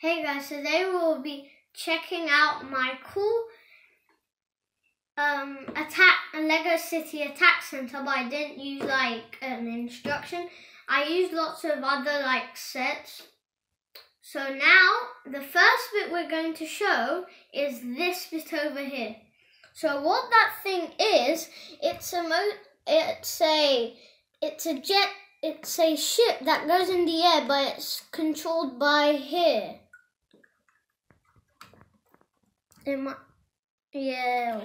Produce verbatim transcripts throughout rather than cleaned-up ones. Hey guys, today we will be checking out my cool um, attack, Lego City attack center, but I didn't use like an instruction. I used lots of other like sets. So now the first bit we're going to show is this bit over here. So what that thing is, it's a mo it's a it's a jet it's a ship that goes in the air, but it's controlled by here. It might, yeah,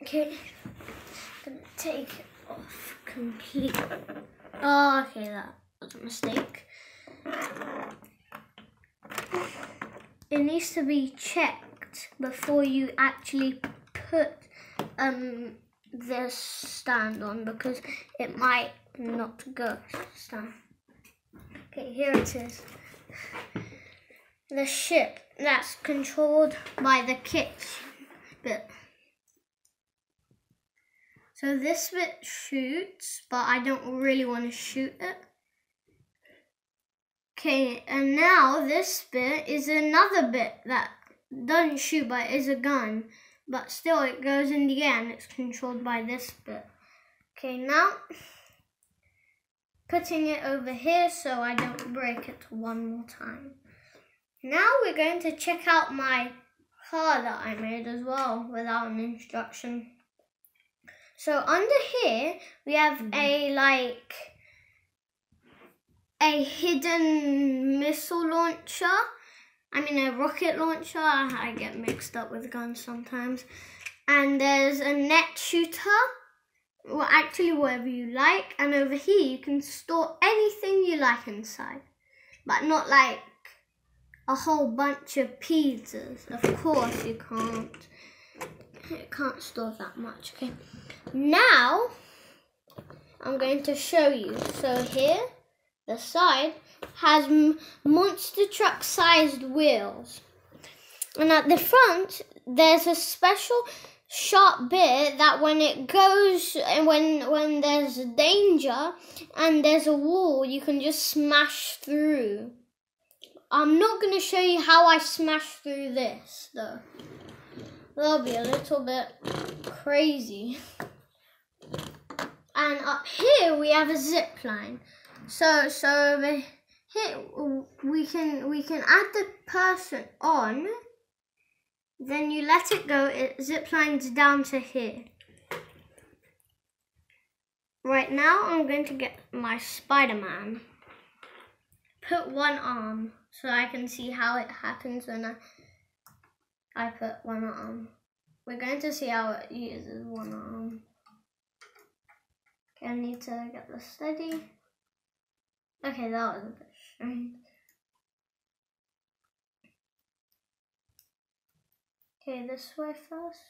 okay, I'm gonna take it off completely. Oh, okay, that was a mistake. It needs to be checked before you actually put um this stand on, because it might not go stand. Okay, here it is. The ship that's controlled by the kicks bit. So this bit shoots, but I don't really want to shoot it. Okay, and now this bit is another bit that doesn't shoot, but is a gun. But still, it goes in the air and it's controlled by this bit. Okay, now putting it over here so I don't break it one more time. Now we're going to check out my car that I made as well without an instruction. So under here we have a like a hidden missile launcher. I mean a rocket launcher. I get mixed up with guns sometimes. And there's a net shooter. Well, actually whatever you like. And over here you can store anything you like inside, but not like a whole bunch of pizzas. Of course you can't you can't store that much. Okay, now I'm going to show you. So here the side has monster truck sized wheels, and at the front there's a special sharp bit that when it goes and when when there's danger and there's a wall, you can just smash through. I'm not going to show you how I smash through this, though. That'll be a little bit crazy. And up here we have a zip line. So so over here we can we can add the person on. Then you let it go. It zip lines down to here. Right now I'm going to get my Spider-Man. Put one arm so I can see how it happens when I, I put one arm. We're going to see how it uses one arm. Okay, I need to get this steady. Okay, that was a bit strange. Okay, this way first.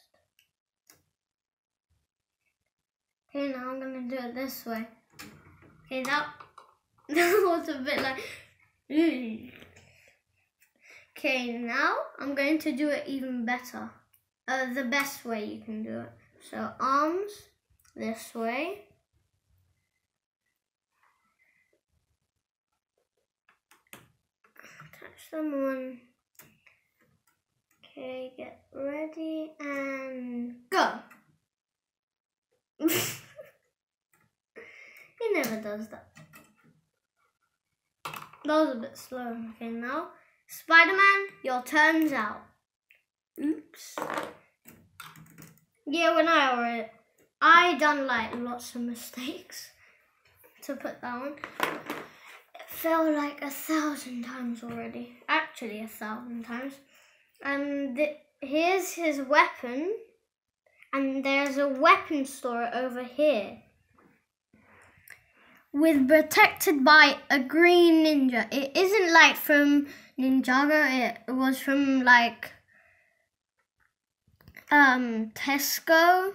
Okay, now I'm going to do it this way. Okay, that, that was a bit like... Okay, now I'm going to do it even better. Uh, the best way you can do it. So arms this way. Touch them on. Okay, get ready and go. He never does that. That was a bit slow. Okay, now Spider-Man, your turn's out. Oops. Yeah, when I already, I done like lots of mistakes to put that on. It fell like a thousand times already. Actually, a thousand times. And the, here's his weapon, and there's a weapon store over here. With protected by a green ninja. It isn't like from Ninjago. It was from like um Tesco,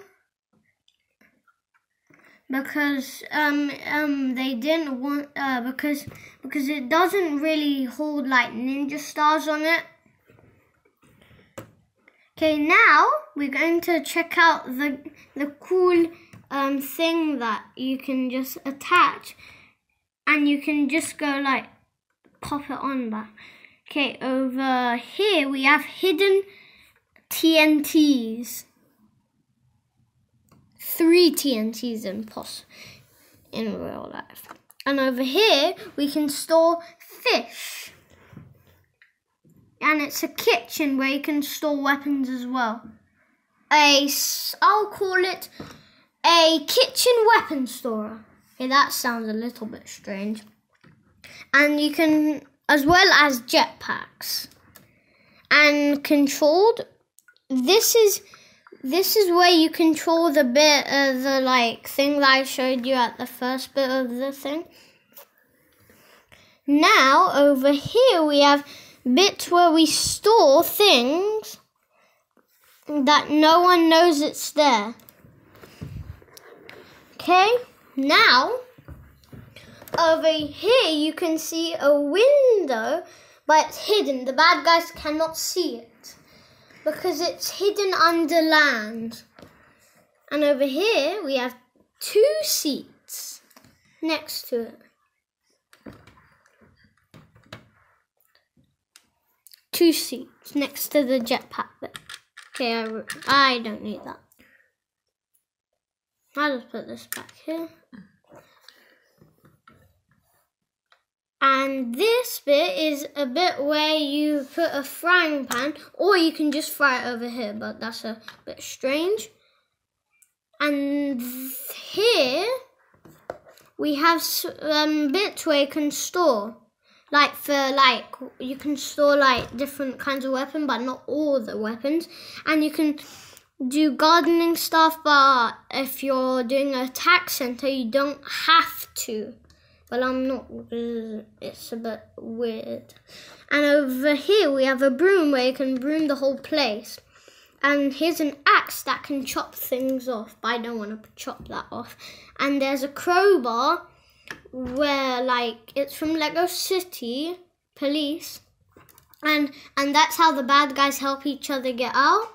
because um um they didn't want uh because because it doesn't really hold like ninja stars on it. Okay, now we're going to check out the the cool Um, thing that you can just attach, and you can just go like pop it on that. Okay, over here we have hidden T N Ts. Three T N Ts in pos in real life. And over here we can store fish. And it's a kitchen where you can store weapons as well. A, I'll call it a kitchen weapon store. Okay, that sounds a little bit strange. And you can, as well as jetpacks. And controlled, this is this is where you control the bit of the like thing that I showed you at the first bit of the thing. Now over here we have bits where we store things that no one knows it's there. Okay, now over here you can see a window, but it's hidden. The bad guys cannot see it because it's hidden under land. And over here we have two seats next to it. Two seats next to the jetpack bit. Okay, I, I don't need that. I'll just put this back here. And this bit is a bit where you put a frying pan, or you can just fry it over here, but that's a bit strange. And here we have um, bits where you can store, like for like, you can store like different kinds of weapons, but not all the weapons. And you can do gardening stuff, but if you're doing a tax center, you don't have to. Well, I'm not, it's a bit weird. And over here we have a broom where you can broom the whole place. And here's an axe that can chop things off, but I don't want to chop that off. And there's a crowbar where like, it's from Lego City Police. And, and that's how the bad guys help each other get out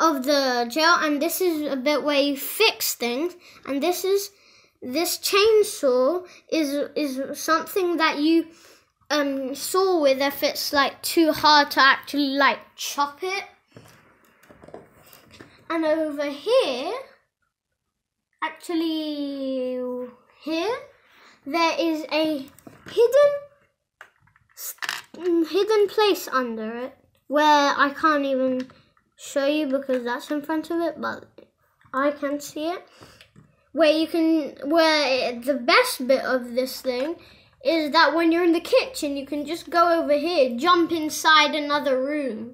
of the jail. And this is a bit where you fix things. And this is, This chainsaw is is something that you um, saw with if it's like too hard to actually like chop it. And over here, actually here, there is a hidden hidden place under it where I can't even show you because that's in front of it, but I can see it. Where you can, where the best bit of this thing is that when you're in the kitchen, you can just go over here, jump inside another room.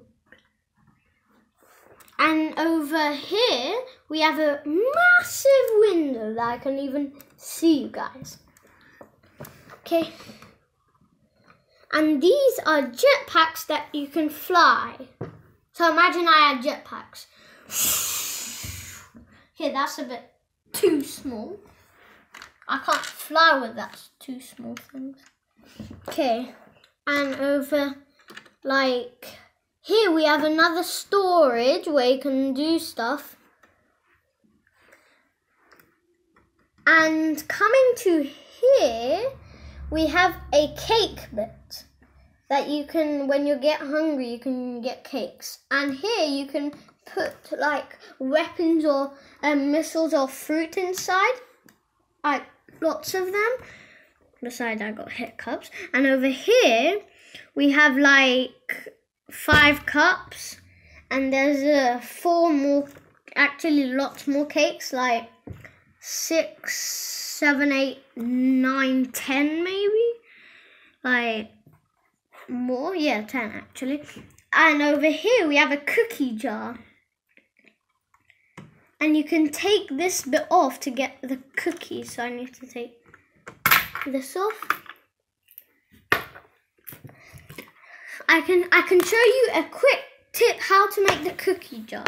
And over here, we have a massive window that I can even see you guys. Okay. And these are jetpacks that you can fly. So imagine I had jetpacks. Okay, that's a bit too small. I can't fly with that two small things. Okay, and over like here we have another storage where you can do stuff. And coming to here we have a cake bit that you can, when you get hungry, you can get cakes. And here you can put like weapons or um, missiles or fruit inside, like lots of them. Besides, I got hiccups. And over here we have like five cups, and there's uh, four more, actually lots more cakes, like six, seven, eight, nine, ten maybe, like more, yeah, ten actually. And over here we have a cookie jar. And you can take this bit off to get the cookies. So I need to take this off. I can I can show you a quick tip how to make the cookie jar.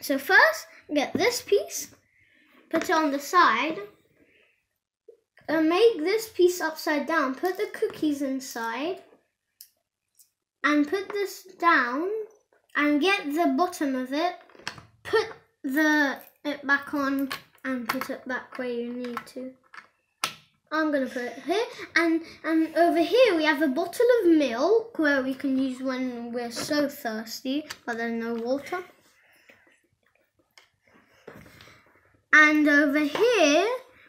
So first, get this piece, put it on the side, and make this piece upside down. Put the cookies inside, and put this down, and get the bottom of it. Put the it back on and put it back where you need to. I'm going to put it here. And um, over here we have a bottle of milk where we can use when we're so thirsty, but there's no water. And over here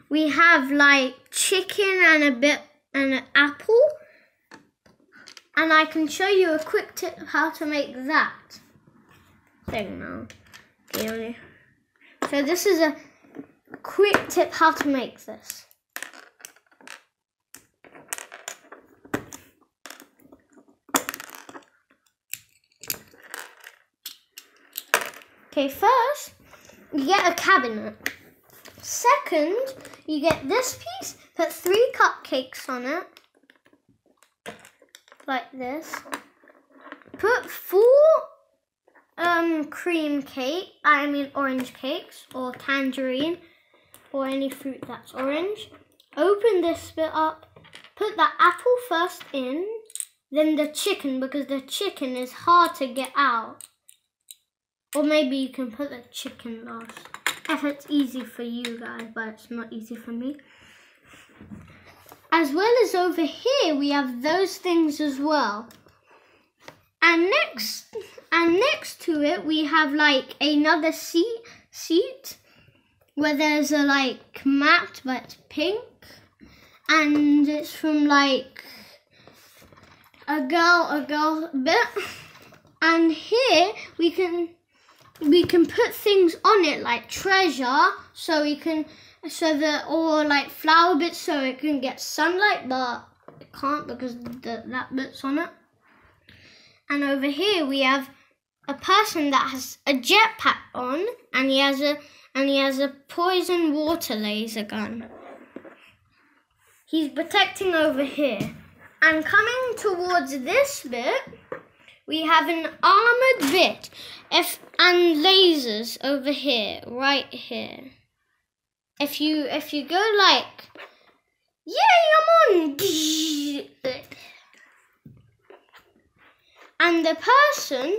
we have like chicken and a bit and an apple. And I can show you a quick tip how to make that thing now. So this is a quick tip how to make this. Okay, first you get a cabinet. Second, you get this piece, put three cupcakes on it. Like this. Put four um, cream cake, I mean orange cakes, or tangerine, or any fruit that's orange. Open this bit up, put the apple first in, then the chicken, because the chicken is hard to get out. Or maybe you can put the chicken last, if it's easy for you guys, but it's not easy for me. As well as over here, we have those things as well. And next, and next to it, we have like another seat, seat where there's a like mat, but it's pink. And it's from like a girl, a girl bit. And here we can we can put things on it like treasure, so we can. So the or like flower bits so it can get sunlight, but it can't because the, that bit's on it. And over here we have a person that has a jetpack on, and he has a and he has a poison water laser gun. He's protecting over here. And coming towards this bit, we have an armored bit, if and lasers over here, right here. If you if you go like, yay, I'm on, and the person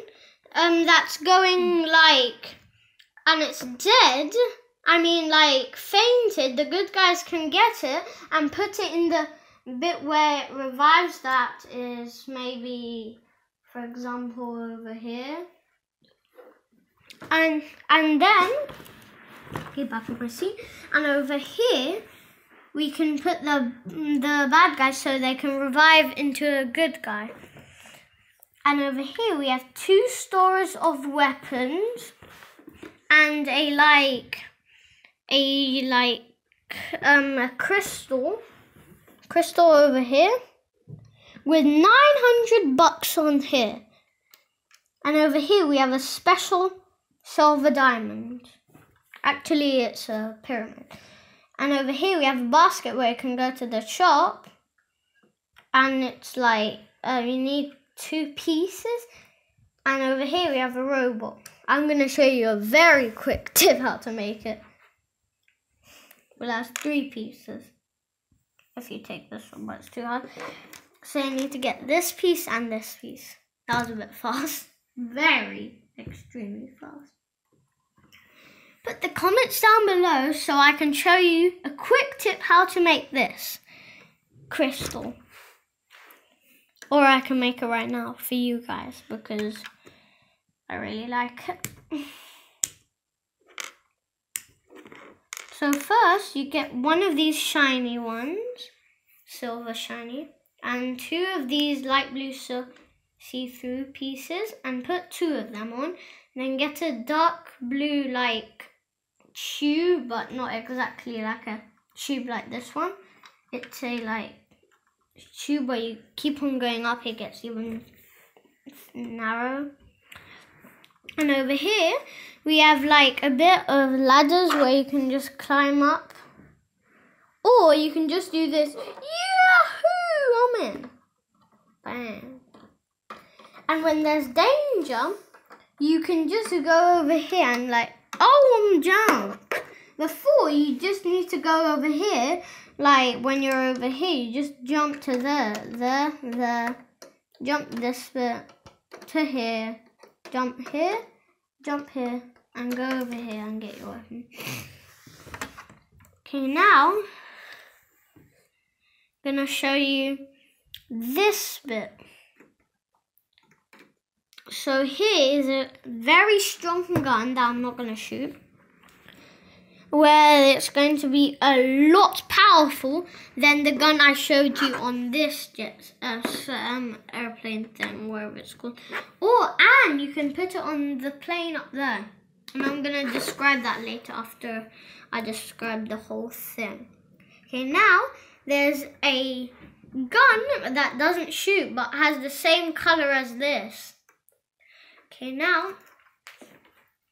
um that's going like, and it's dead, I mean like fainted, the good guys can get it and put it in the bit where it revives. That is maybe, for example, over here, and and then. Get back on my seat. And over here, we can put the the bad guys so they can revive into a good guy. And over here, we have two stores of weapons and a like a like um a crystal crystal over here with nine hundred bucks on here. And over here, we have a special silver diamond. Actually, it's a pyramid. And over here we have a basket where you can go to the shop. And it's like, uh, you need two pieces. And over here we have a robot. I'm going to show you a very quick tip how to make it. Well, that's three pieces. If you take this one, but it's too hard. So you need to get this piece and this piece. That was a bit fast. Very, extremely fast. Put the comments down below so I can show you a quick tip how to make this crystal. Or I can make it right now for you guys because I really like it. So first you get one of these shiny ones, silver shiny, and two of these light blue see-through pieces and put two of them on. And then get a dark blue like tube, but not exactly like a tube like this one. It's a like tube where you keep on going up, it gets even narrow. And over here we have like a bit of ladders where you can just climb up, or you can just do this, yahoo, I'm in, bang. And when there's danger, you can just go over here and like, oh, I'm down. Before, you just need to go over here. Like, when you're over here, you just jump to there, there, there. Jump this bit to here. Jump here, jump here, and go over here and get your weapon. Okay, now, gonna show you this bit. So here is a very strong gun that I'm not gonna shoot, where it's going to be a lot powerful than the gun I showed you on this jet, uh, um, airplane thing, whatever it's called. Or, and you can put it on the plane up there. And I'm gonna describe that later after I describe the whole thing. Okay, now there's a gun that doesn't shoot but has the same color as this. Okay, now,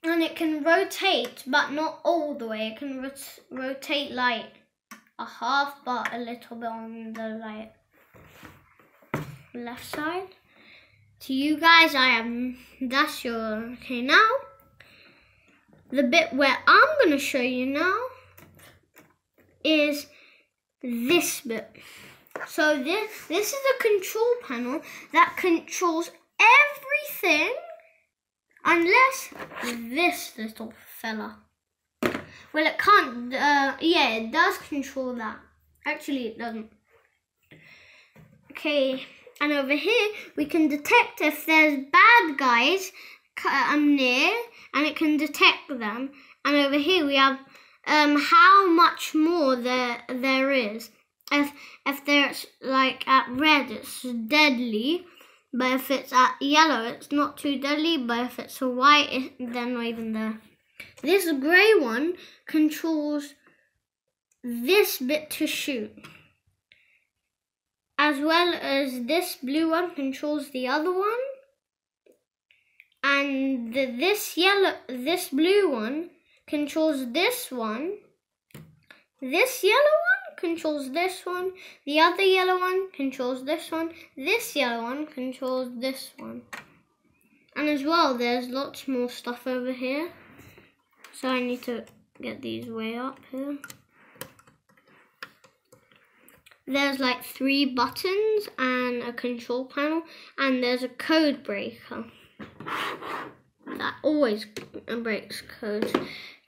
and it can rotate, but not all the way. It can rot rotate like a half, but a little bit on the like left side. To you guys, I am, that's your, okay, now, the bit where I'm gonna show you now is this bit. So this, this is a control panel that controls everything. Unless this little fella. Well, it can't, uh, yeah, it does control that. Actually, it doesn't. Okay, and over here, we can detect if there's bad guys um, near, and it can detect them. And over here, we have um, how much more there there is. If, if there's, like, at red, it's deadly. But if it's at yellow, it's not too deadly. But if it's white, it, they're not even there. This grey one controls this bit to shoot. As well as this blue one controls the other one. And the, this yellow, this blue one controls this one. This yellow one controls this one, the other yellow one controls this one, this yellow one controls this one. And as well, there's lots more stuff over here. So I need to get these way up here. There's like three buttons and a control panel, and there's a code breaker. That always breaks codes.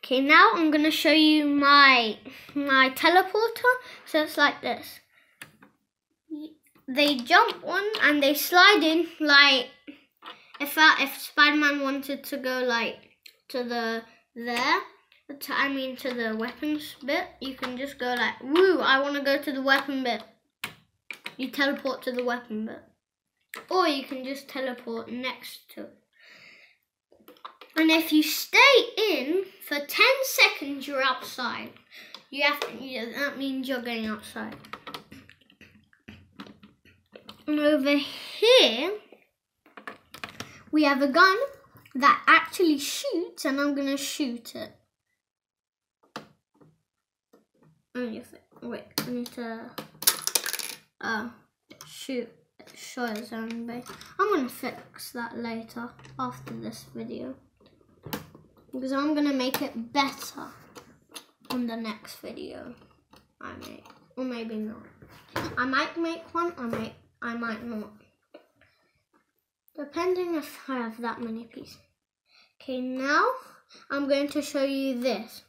Okay, now I'm gonna show you my my teleporter. So it's like this. They jump on and they slide in. Like if I, if Spider-Man wanted to go like to the there, to, I mean to the weapons bit, you can just go like, woo! I want to go to the weapon bit. You teleport to the weapon bit, or you can just teleport next to it. And if you stay in for ten seconds, you're outside. You have to, yeah, that means you're going outside. And over here, we have a gun that actually shoots, and I'm gonna shoot it. Wait, I need to uh, shoot. Show it zombie. I'm gonna fix that later after this video, because I'm gonna make it better on the next video I make, or maybe not. I might make one, I might, I might not, depending if I have that many pieces. Okay, now I'm going to show you this.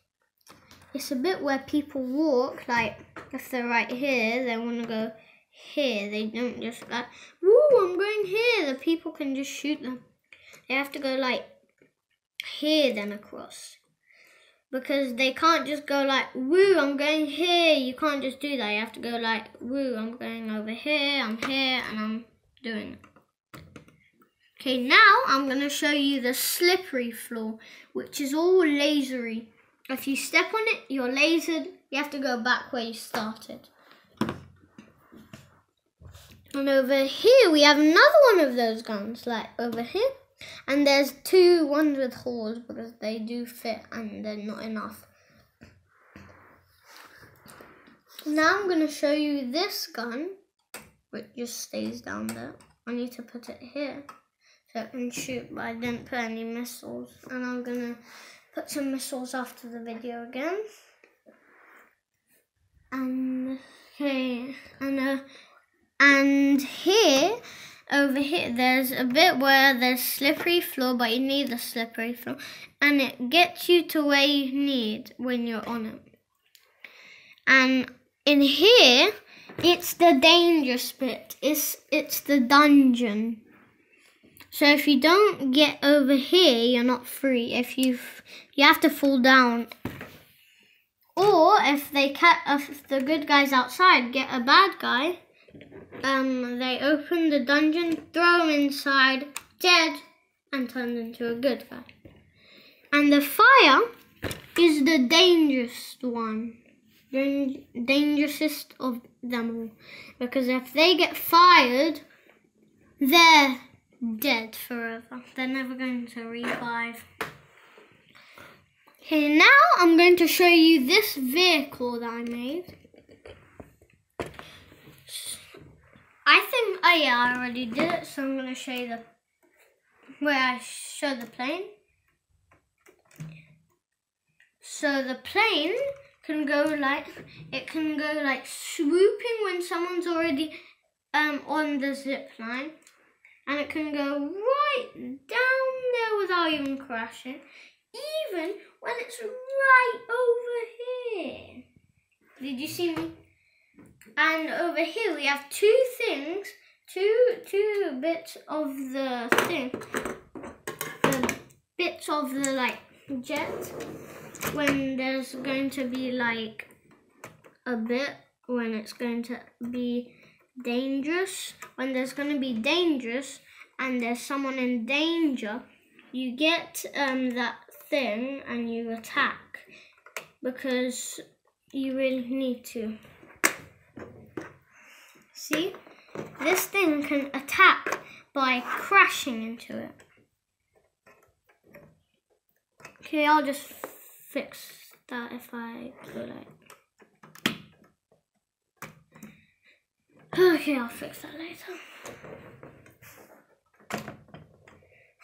It's a bit where people walk, like if they're right here, they want to go here. They don't just like, woo, I'm going here. The people can just shoot them. They have to go like here, then across, because they can't just go like, woo, I'm going here. You can't just do that. You have to go like, woo, I'm going over here, I'm here, and I'm doing it. Okay, now I'm going to show you the slippery floor, which is all lasery. If you step on it, you're lasered. You have to go back where you started. And over here, we have another one of those guns, like over here. And there's two ones with holes, because they do fit and they're not enough. Now I'm going to show you this gun, which just stays down there. I need to put it here so it can shoot, but I didn't put any missiles. And I'm going to put some missiles after the video again. And, okay, and uh, And here, over here, there's a bit where there's slippery floor, but you need the slippery floor. And it gets you to where you need when you're on it. And in here, It's the dangerous bit. It's, it's the dungeon. So if you don't get over here, you're not free. If you've, you have to fall down. Or if they ca- if the good guys outside get a bad guy, um, they open the dungeon, throw him inside, dead, and turn into a good guy. And the fire is the dangerous one, the dangerousest of them all, because if they get fired, they're dead forever. They're never going to revive. Okay, now I'm going to show you this vehicle that I made. I think, oh yeah, I already did it, so I'm going to show you the, where I show the plane. So the plane can go like, it can go like swooping when someone's already um, on the zip line. And it can go right down there without even crashing, even when it's right over here. Did you see me? And over here we have two things, two two bits of the thing, the bits of the like jet. When there's going to be like a bit, when it's going to be dangerous, when there's going to be dangerous and there's someone in danger, you get um that thing and you attack, because you really need to. See, this thing can attack by crashing into it. Okay, I'll just fix that if I go like. Okay, I'll fix that later.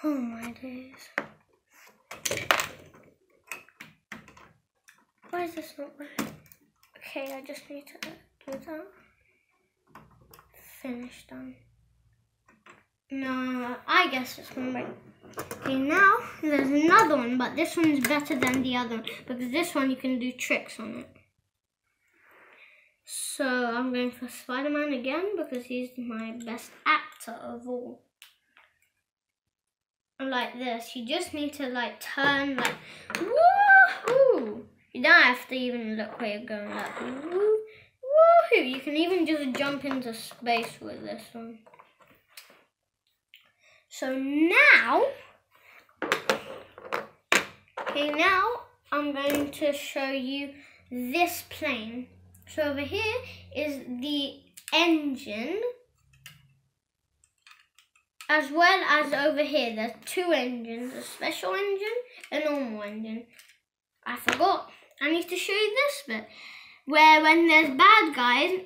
Oh my days. Why is this not right? Okay, I just need to do that. Finish done. No, I guess it's one right. Okay, now there's another one, but this one's better than the other one, because this one you can do tricks on it. So I'm going for Spider-Man again, because he's my best actor of all. Like this, you just need to like turn like woohoo. You don't have to even look where you're going, like woo woohoo. You can even just jump into space with this one. So now, okay, now I'm going to show you this plane. So over here is the engine, as well as over here there's two engines, a special engine and a normal engine. I forgot, I need to show you this bit, where when there's bad guys,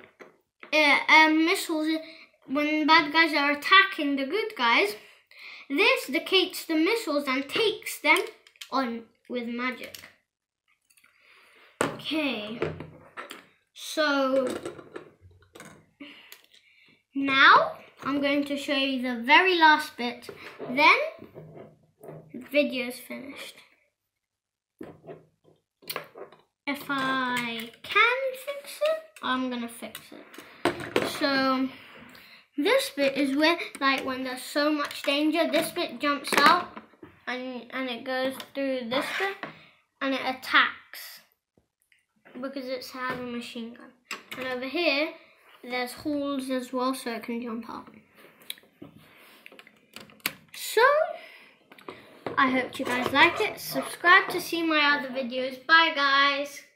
uh, um, missiles, when bad guys are attacking the good guys, this decays the missiles and takes them on with magic. Okay. So, now I'm going to show you the very last bit, then the video is finished. If I can fix it, I'm going to fix it. So, this bit is where, like when there's so much danger, this bit jumps out and, and it goes through this bit and it attacks, because it's has a machine gun. And over here, there's holes as well, so it can jump up. So, I hope you guys liked it. Subscribe to see my other videos. Bye, guys.